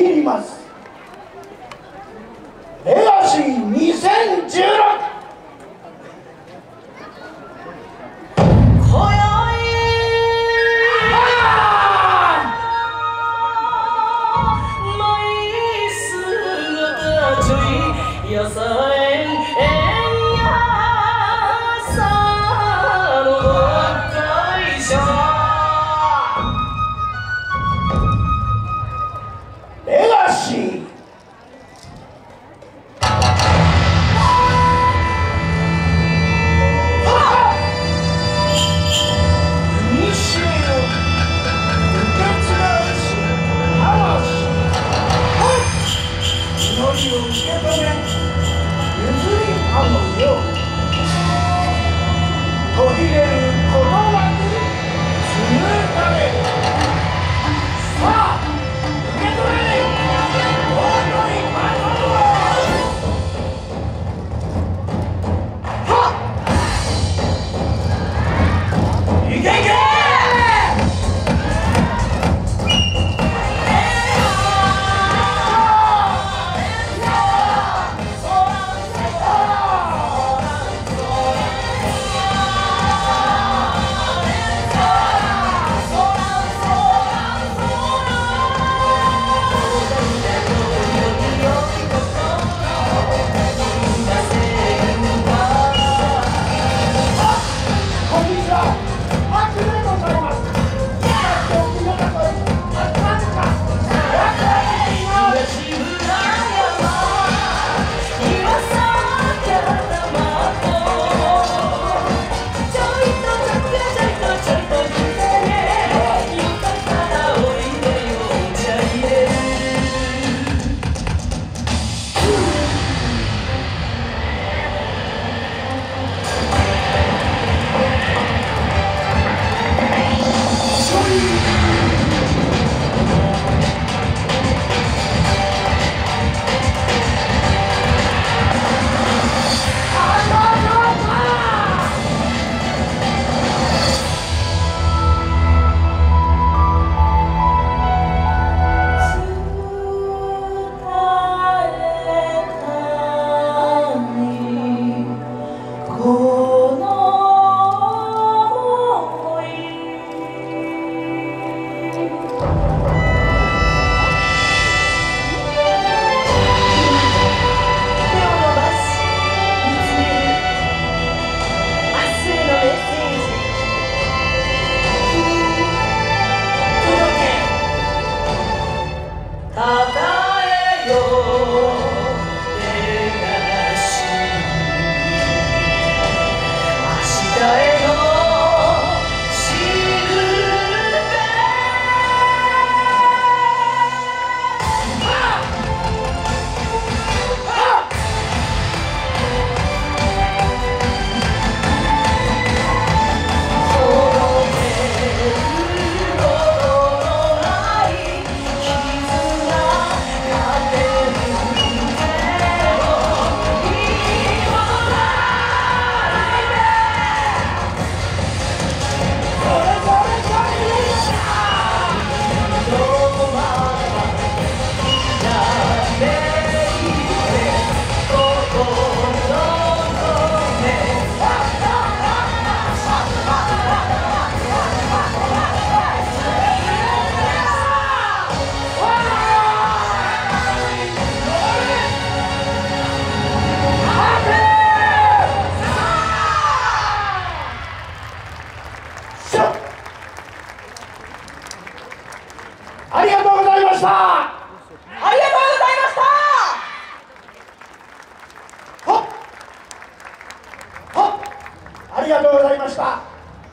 入ります。レガシー2016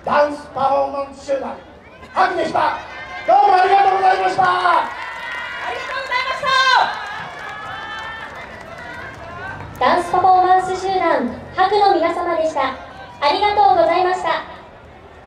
ダンスパフォーマンス集団ハクでした。どうもありがとうございました。ありがとうございました。ダンスパフォーマンス集団ハクの皆様でした。ありがとうございました。